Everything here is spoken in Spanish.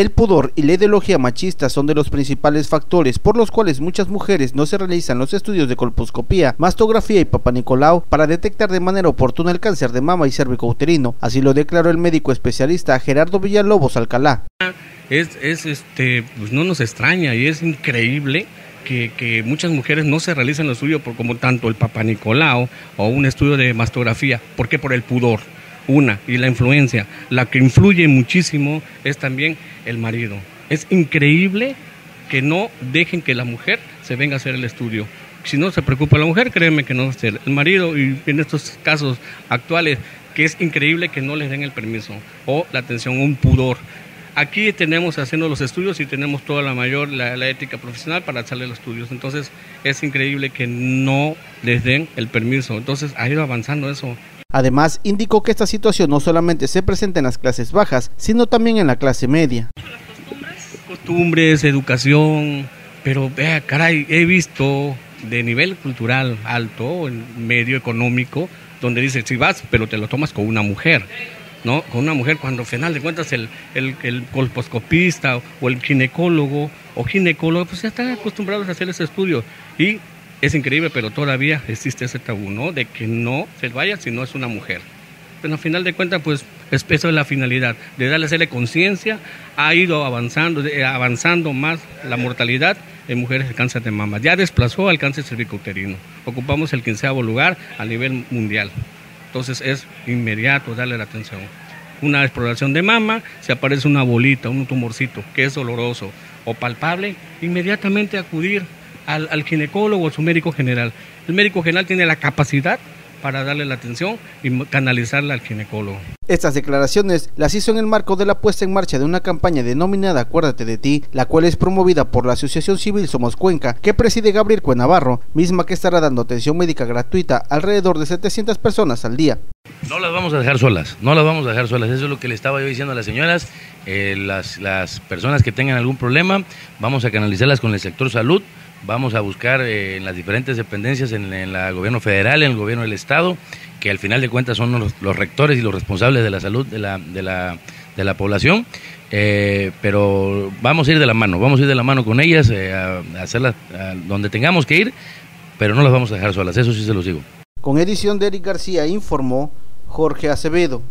El pudor y la ideología machista son de los principales factores por los cuales muchas mujeres no se realizan los estudios de colposcopía, mastografía y papanicolau para detectar de manera oportuna el cáncer de mama y cervicouterino. Así lo declaró el médico especialista Gerardo Villalobos Alcalá. Pues no nos extraña y es increíble que muchas mujeres no se realizan lo suyo por como tanto el papanicolau o un estudio de mastografía. ¿Por qué? Por el pudor. Una, y la influencia, la que influye muchísimo es también el marido. Es increíble que no dejen que la mujer se venga a hacer el estudio. Si no se preocupa la mujer, créeme que no va a ser el marido, y en estos casos actuales, que es increíble que no les den el permiso o la atención, un pudor. Aquí tenemos haciendo los estudios y tenemos toda la ética profesional para hacerle los estudios. Entonces, es increíble que no les den el permiso. Entonces, ha ido avanzando eso. Además, indicó que esta situación no solamente se presenta en las clases bajas, sino también en la clase media. Costumbres, educación, pero vea, caray, he visto de nivel cultural alto, en medio económico, donde dice, sí vas, pero te lo tomas con una mujer, ¿no? Con una mujer, cuando al final de cuentas el colposcopista o el ginecólogo, pues ya están acostumbrados a hacer ese estudio. Y es increíble, pero todavía existe ese tabú, ¿no? De que no se vaya si no es una mujer. Pero al final de cuentas, pues, eso es la finalidad, de hacerle conciencia. Ha ido avanzando más la mortalidad en mujeres de cáncer de mama. Ya desplazó al cáncer cervicouterino. Ocupamos el 15º lugar a nivel mundial. Entonces, es inmediato darle la atención. Una exploración de mama, se aparece una bolita, un tumorcito, que es doloroso o palpable, inmediatamente acudir al ginecólogo o a su médico general. El médico general tiene la capacidad para darle la atención y canalizarla al ginecólogo. Estas declaraciones las hizo en el marco de la puesta en marcha de una campaña denominada Acuérdate de ti, la cual es promovida por la Asociación Civil Somos Cuenca, que preside Gabriel Cué Navarro, misma que estará dando atención médica gratuita alrededor de 700 personas al día. No las vamos a dejar solas, no las vamos a dejar solas, eso es lo que le estaba yo diciendo a las señoras, las personas que tengan algún problema, vamos a canalizarlas con el sector salud. Vamos a buscar en las diferentes dependencias, en el gobierno federal, en el gobierno del estado, que al final de cuentas son los rectores y los responsables de la salud de la población, pero vamos a ir de la mano con ellas, a hacerlas donde tengamos que ir, pero no las vamos a dejar solas, eso sí se los digo. Con edición de Eric García informó Jorge Acevedo.